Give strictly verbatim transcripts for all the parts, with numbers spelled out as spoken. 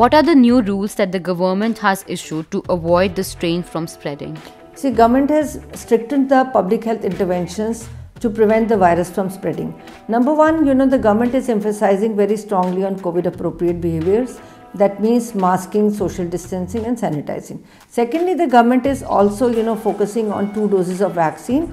What are the new rules that the government has issued to avoid the strain from spreading? See, government has strictened the public health interventions to prevent the virus from spreading. Number one, you know, the government is emphasizing very strongly on COVID appropriate behaviors. That means masking, social distancing and sanitizing. Secondly, the government is also, you know, focusing on two doses of vaccine,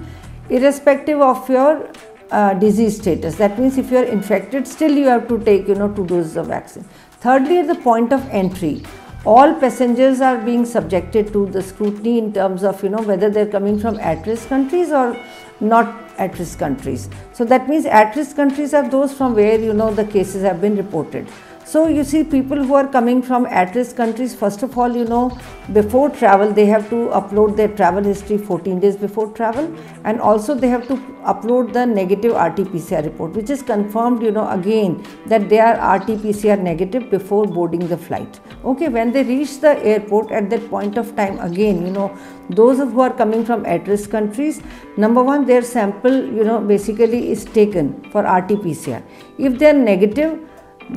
irrespective of your uh, disease status. That means if you are infected, still you have to take, you know, two doses of vaccine. Thirdly, at the point of entry, all passengers are being subjected to the scrutiny in terms of, you know, whether they're coming from at-risk countries or not at-risk countries. So that means at-risk countries are those from where, you know, the cases have been reported. So you see, people who are coming from at-risk countries, first of all, you know, before travel, they have to upload their travel history fourteen days before travel, and also they have to upload the negative R T P C R report, which is confirmed, you know, again, that they are R T P C R negative before boarding the flight. Okay, when they reach the airport at that point of time, again, you know, those who are coming from at-risk countries, number one, their sample, you know, basically is taken for R T P C R. If they are negative,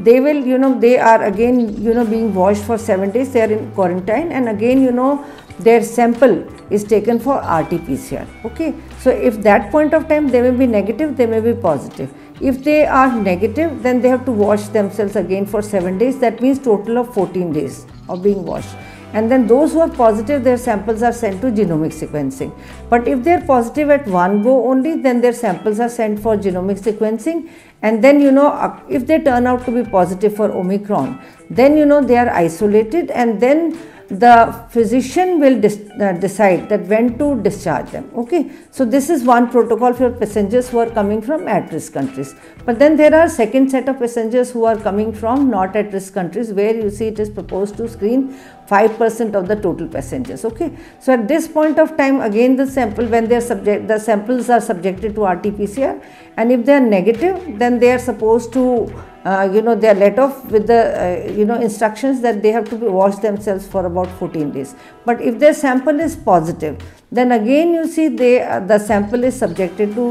they will, you know, they are again, you know, being washed for seven days, they are in quarantine, and again, you know, their sample is taken for R T P C R, okay. So, if that point of time they may be negative, they may be positive. If they are negative, then they have to wash themselves again for seven days, that means total of fourteen days of being washed. And then those who are positive, their samples are sent to genomic sequencing. But if they are positive at one go only, then their samples are sent for genomic sequencing. And then, you know, if they turn out to be positive for Omicron, then, you know, they are isolated, and then the physician will uh, decide that when to discharge them, okay. So this is one protocol for passengers who are coming from at-risk countries. But then there are second set of passengers who are coming from not at-risk countries, where you see it is proposed to screen five percent of the total passengers, okay. So at this point of time, again, the sample, when they are subject, the samples are subjected to R T P C R, and if they are negative, then they are supposed to Uh, you know, they are let off with the, uh, you know, instructions that they have to be washed themselves for about fourteen days. But if their sample is positive, then again, you see, they, uh, the sample is subjected to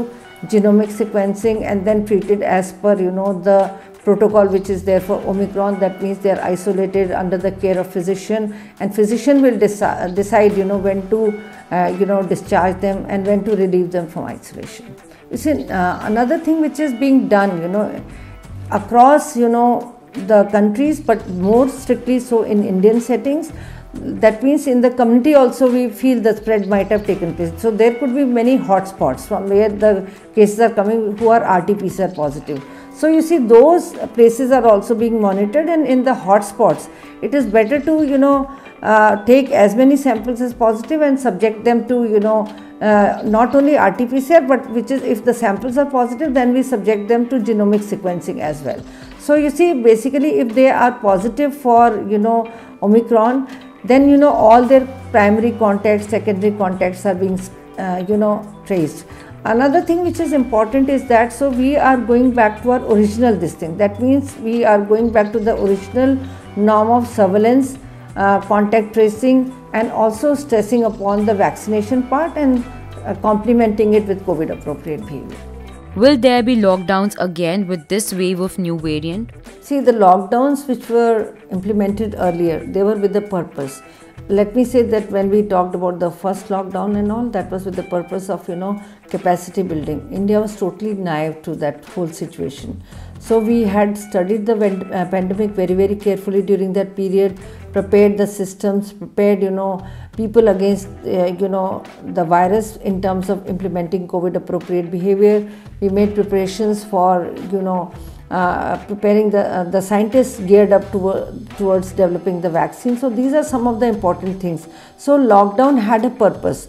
genomic sequencing and then treated as per, you know, the protocol which is there for Omicron. That means they are isolated under the care of physician, and physician will deci- decide, you know, when to, uh, you know, discharge them and when to relieve them from isolation. You see, uh, another thing which is being done, you know, across, you know, the countries, but more strictly so in Indian settings, that means in the community also we feel the spread might have taken place. So there could be many hotspots from where the cases are coming who are R T P C R positive. So you see, those places are also being monitored, and in the hotspots, it is better to, you know, uh, take as many samples as positive and subject them to, you know, Uh, not only R T P C R, but which is, if the samples are positive, then we subject them to genomic sequencing as well. So you see, basically, if they are positive for, you know, Omicron, then, you know, all their primary contacts, secondary contacts are being uh, you know, traced. Another thing which is important is that, so we are going back to our original this thing. That means we are going back to the original norm of surveillance, Uh, contact tracing, and also stressing upon the vaccination part and uh, complementing it with COVID appropriate behavior. Will there be lockdowns again with this wave of new variant? See, the lockdowns which were implemented earlier, they were with the purpose. Let me say that when we talked about the first lockdown and all, that was with the purpose of, you know, capacity building. India was totally naive to that whole situation. So we had studied the uh, pandemic very, very carefully during that period, prepared the systems, prepared, you know, people against, uh, you know, the virus in terms of implementing COVID appropriate behavior. We made preparations for, you know, Uh, preparing the uh, the scientists geared up to, uh, towards developing the vaccine. So these are some of the important things. So lockdown had a purpose,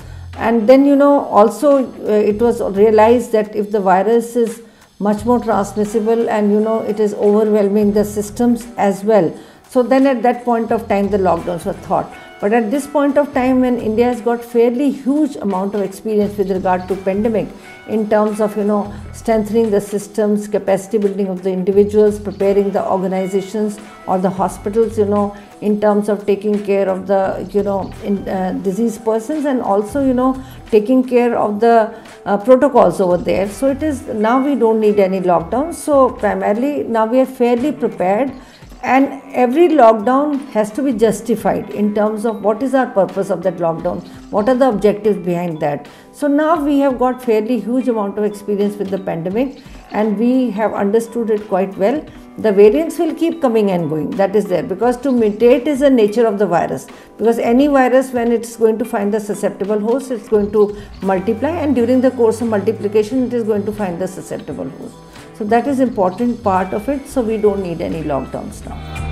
and then, you know, also uh, it was realized that if the virus is much more transmissible and, you know, it is overwhelming the systems as well, so then at that point of time the lockdowns were thought. But at this point of time, when India has got fairly huge amount of experience with regard to pandemic in terms of, you know, strengthening the systems, capacity building of the individuals, preparing the organizations or the hospitals, you know, in terms of taking care of the, you know, in, uh, diseased persons, and also, you know, taking care of the uh, protocols over there. So it is, now we don't need any lockdowns. So primarily now we are fairly prepared And every lockdown has to be justified in terms of what is our purpose of that lockdown, what are the objectives behind that. So now we have got fairly huge amount of experience with the pandemic and we have understood it quite well. The variants will keep coming and going, that is there, because to mutate is the nature of the virus, because any virus, when it's going to find the susceptible host, it's going to multiply, and during the course of multiplication it is going to find the susceptible host. So that is important part of it, so we don't need any lockdowns now.